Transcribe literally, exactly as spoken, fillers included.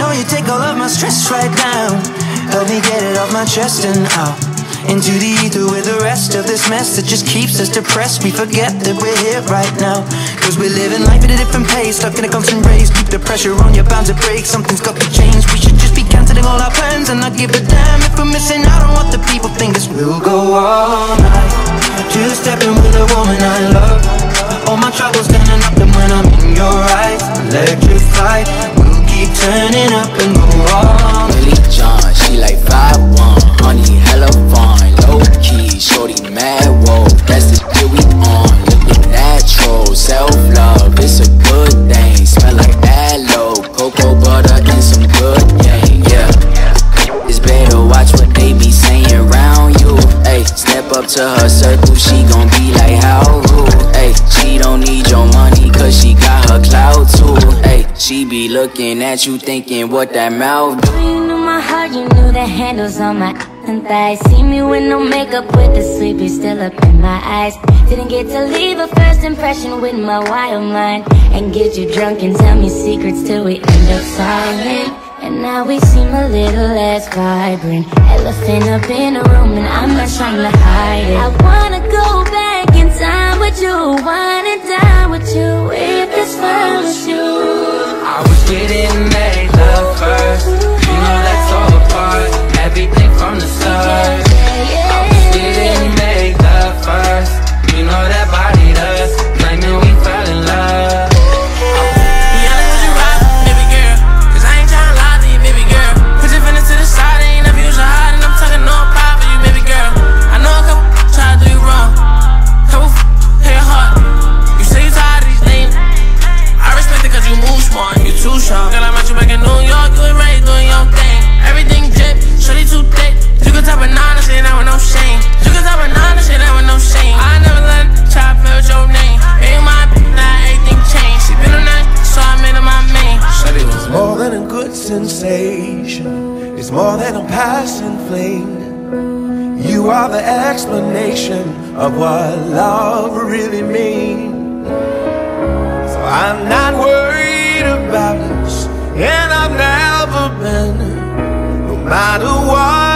know you take all of my stress right down. Help me get it off my chest and out into the ether with the rest of this mess that just keeps us depressed. We forget that we're here right now, cause we're living life at a different pace, stuck in a constant race. Keep the pressure on, you're bound to break. Something's got to change. We should just be cancelling all our plans and not give a damn if we're missing out on what the people think. Cause we'll go all night, two-stepping with a woman I love. All my troubles standing up, and when I'm in your eyes, electrified. We'll keep turning up and go all night. Billie John, she like five one, honey, hella fun. Low-key, shorty mad, whoa, that's the deal we on. Living natural, self-love, it's a good thing. Smell like aloe, cocoa butter and some good thing, yeah. It's better watch what they be saying around you. Ayy, step up to her circle, she gon' be like how rude. Ayy, she don't need your money cause she got her clout too. Ayy, she be looking at you thinking what that mouth do. You knew my heart, you knew the handles on my thighs. See me with no makeup, with the sleep, you still up in my eyes. Didn't get to leave a first impression with my wild mind, and get you drunk and tell me secrets till we end up silent. And now we seem a little less vibrant, elephant up in a room and I'm not trying to hide it. I wanna go back in time with you, wanna die with you, if this was you. I was getting made love first, you know that's all apart. Everything from the start, we didn't make love first. You know that body does. Like me, we fell in love. Yeah, I put you right, baby girl, cause I ain't tryna lie to you, baby girl. Put your feelings to the side, I ain't never used to hide, and I'm talking no pride for you, baby girl. I know a couple try to do you wrong, couple hit your heart. You say you tired of these things, I respect it cause you move smart, you too sharp. Girl, I met you back in New York, you ain't ready doing your thing. Everything drip, shorty too thick. You can top banana shit out with no shame. You can top banana shit out with no shame. I never let chop feel your name. Ain't my bitch, now everything changed. She been on that, so I made her my main. Shorty was more than a good sensation. It's more than a passing flame. You are the explanation of what love really means. So I'm not worried about us, and I've never been. No matter what.